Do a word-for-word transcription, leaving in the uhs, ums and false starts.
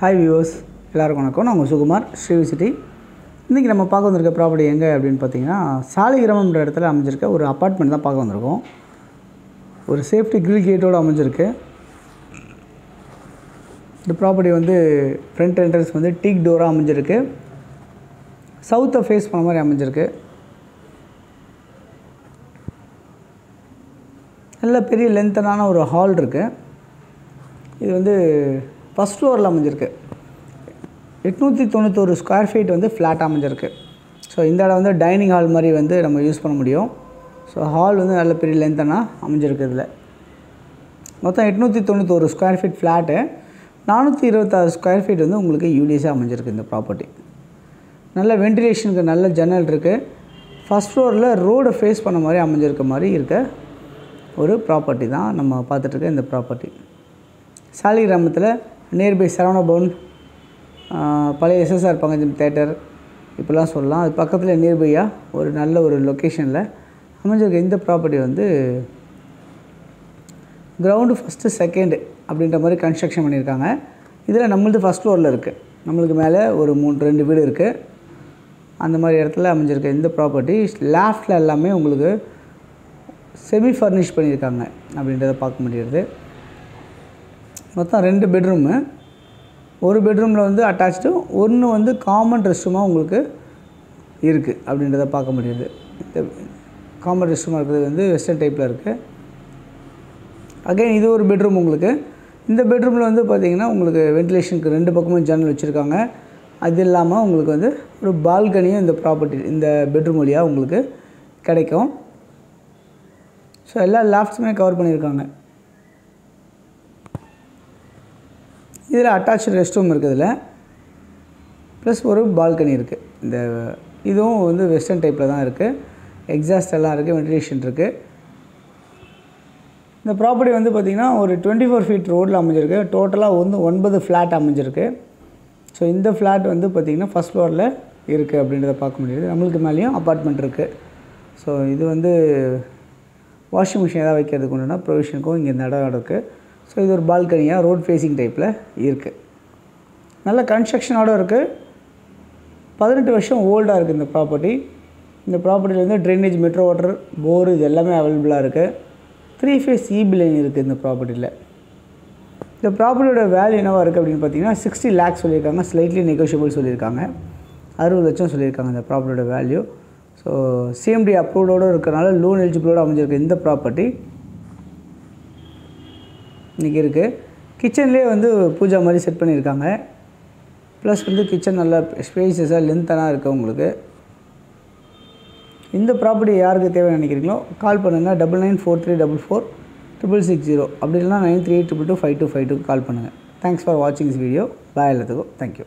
High viewers எல்லாரும் வணக்கம். நான் சுகுமார் ஸ்ரீவிசிட்டி. இன்றைக்கி நம்ம பார்க்க வந்திருக்க ப்ராப்பர்ட்டி எங்கே அப்படின்னு பார்த்தீங்கன்னா, சாலிகிராமம்ன்ற இடத்துல அமைஞ்சிருக்க ஒரு அப்பார்ட்மெண்ட் தான் பார்க்க வந்திருக்கோம். ஒரு சேஃப்டி கிரில் கேட்டோடு அமைஞ்சிருக்கு. இந்த ப்ராப்பர்ட்டி வந்து ஃப்ரண்ட் என்ட்ரன்ஸ் வந்து டீக் டோராக அமைஞ்சிருக்கு. சவுத்தை ஃபேஸ் பண்ண மாதிரி அமைஞ்சிருக்கு. நல்ல பெரிய லென்த்தனான ஒரு ஹால் இருக்குது. இது வந்து ஃபஸ்ட் ஃப்ளோரில் அமைஞ்சிருக்கு. எட்நூற்றி தொண்ணூற்றொரு ஸ்கொயர் ஃபீட் வந்து ஃப்ளாட்டாக அமைஞ்சிருக்கு. ஸோ இந்த இடம் வந்து டைனிங் ஹால் மாதிரி வந்து நம்ம யூஸ் பண்ண முடியும். ஸோ ஹால் வந்து நல்ல பெரிய லென்த்தானா அமைஞ்சிருக்கு. இதில் மொத்தம் எட்நூற்றி தொண்ணூற்றொரு ஸ்கொயர் ஃபீட் ஃப்ளாட்டு, நானூற்றி இருபத்தாறு ஸ்கொயர் ஃபீட் வந்து உங்களுக்கு யூடிஎஸாக அமைஞ்சிருக்கு இந்த ப்ராப்பர்ட்டி. நல்ல வென்டிலேஷனுக்கு நல்ல ஜன்னல் இருக்குது. ஃபஸ்ட் ஃப்ளோரில் ரோடை ஃபேஸ் பண்ண மாதிரி அமைஞ்சிருக்க மாதிரி இருக்க ஒரு ப்ராப்பர்ட்டி தான் நம்ம பார்த்துட்ருக்க இந்த ப்ராப்பர்ட்டி. சாலிகிராமத்தில் நியர்பை சரவணபவன், பழைய எஸ்எஸ்ஆர் பங்கஜம் தேட்டர் இப்படிலாம் சொல்லலாம். அது பக்கத்தில் நியர்பையாக ஒரு நல்ல ஒரு லொக்கேஷனில் அமைஞ்சிருக்க இந்த ப்ராப்பர்ட்டி வந்து கிரவுண்டு ஃபஸ்ட்டு செகண்டு அப்படின்ற மாதிரி கன்ஸ்ட்ரக்ஷன் பண்ணியிருக்காங்க. இதில் நம்மளது ஃபஸ்ட் ஃப்ளோரில் இருக்குது. நம்மளுக்கு மேலே ஒரு மூணு ரெண்டு வீடு இருக்குது. அந்த மாதிரி இடத்துல அமைஞ்சிருக்க இந்த ப்ராப்பர்ட்டி லேஃப்டில் எல்லாமே உங்களுக்கு செமி ஃபர்னிஷ் பண்ணியிருக்காங்க அப்படின்றத பார்க்க முடியுது. மொத்தம் ரெண்டு பெட்ரூமு, ஒரு பெட்ரூமில் வந்து அட்டாச்சு, ஒன்று வந்து காமன் ரெஸ்ட் ரூமாக உங்களுக்கு இருக்குது அப்படின்றத பார்க்க முடியுது. இந்த காமன் ரெஸ்ட் ரூமாக இருக்கிறது வந்து வெஸ்டர்ன் டைப்பில் இருக்குது. அகைன் இது ஒரு பெட்ரூம் உங்களுக்கு. இந்த பெட்ரூமில் வந்து பார்த்திங்கன்னா உங்களுக்கு வென்டிலேஷனுக்கு ரெண்டு பக்கமும் ஜன்னல் வச்சுருக்காங்க. அது இல்லாமல் உங்களுக்கு வந்து ஒரு பால்கனியும் இந்த ப்ராப்பர்ட்டி இந்த பெட்ரூம் வழியாக உங்களுக்கு கிடைக்கும். ஸோ எல்லா லாஃப்ட்ஸுமே கவர் பண்ணியிருக்காங்க. இதில் அட்டாச்சு ரெஸ்ட் ரூம் இருக்குதுல, ப்ளஸ் ஒரு பால்கனி இருக்குது. இந்த இதுவும் வந்து வெஸ்டர்ன் டைப்பில் தான் இருக்குது. எக்ஸாஸ்ட் எல்லாம் இருக்குது, வென்டிலேஷன் இருக்குது. இந்த ப்ராப்பர்ட்டி வந்து பார்த்திங்கன்னா ஒரு டுவெண்ட்டி ஃபோர் ஃபீட் ரோட்டில் அமைஞ்சிருக்கு. டோட்டலாக வந்து ஒன்பது ஃப்ளாட் அமைஞ்சிருக்கு. ஸோ இந்த ஃப்ளாட் வந்து பார்த்திங்கன்னா ஃபஸ்ட் ஃப்ளோரில் இருக்குது அப்படின்றத பார்க்க முடியுது. நம்மளுக்கு மேலேயும் அப்பார்ட்மெண்ட் இருக்குது. ஸோ இது வந்து வாஷிங் மிஷின் எதாவது வைக்கிறதுக்கு ஒன்றுனா ப்ரொவிஷனுக்கும் இங்கே இந்த இடம் இருக்குது. ஸோ இது ஒரு பால்கனியாக ரோட் ஃபேஸிங் டைப்பில் இருக்குது. நல்ல கன்ஸ்ட்ரக்ஷனோடு இருக்குது. பதினெட்டு வருஷம் ஓல்டாக இருக்குது இந்த ப்ராப்பர்ட்டி. இந்த ப்ராப்பர்ட்டியில் வந்து ட்ரைனேஜ், மெட்ரோ வாட்டர், போர் இது எல்லாமே அவைலபிளாக இருக்குது. த்ரீ ஃபேஸ் ஈபி லைன் இருக்குது இந்த ப்ராப்பர்ட்டியில். இந்த ப்ராப்பர்ட்டியோட வேல்யூ என்னவாக இருக்குது அப்படின்னு பார்த்தீங்கன்னா சிக்ஸ்டி லேக்ஸ் சொல்லியிருக்காங்க. ஸ்லைட்லி நெகோஷியபிள் சொல்லியிருக்காங்க. அறுபது லட்சம் சொல்லியிருக்காங்க இந்த ப்ராப்பர்ட்டியோட வேல்யூ. ஸோ சிஎம்டி அப்ரூவ்டோடு இருக்கிறனால லோன் எலிஜிபிளோடு அமைஞ்சிருக்கு இந்த ப்ராப்பர்ட்டி இன்றைக்கி இருக்குது. கிச்சன்லேயே வந்து பூஜா மாதிரி செட் பண்ணியிருக்காங்க. ப்ளஸ் வந்து கிச்சன் நல்லா ஸ்பேஸஸாக லென்த்தனாக இருக்குது உங்களுக்கு. இந்த ப்ராப்பர்ட்டி யாருக்கு தேவைன்னு நினைக்கிறீங்களோ கால் பண்ணுங்கள். Double nine four three double four triple six zero அப்படின்னா nine three eight triple two five two five two call பண்ணுங்கள். தேங்க்ஸ் ஃபார் வாட்சிங் திஸ் வீடியோ. பாய், எல்லாத்துக்கும் தேங்க்யூ.